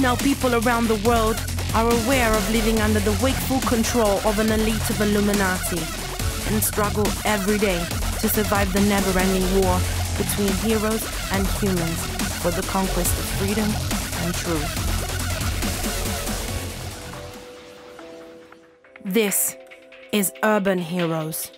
Now people around the world are aware of living under the wakeful control of an elite of Illuminati and struggle every day to survive the never-ending war between heroes and humans for the conquest of freedom and truth. This is Urban Heroes.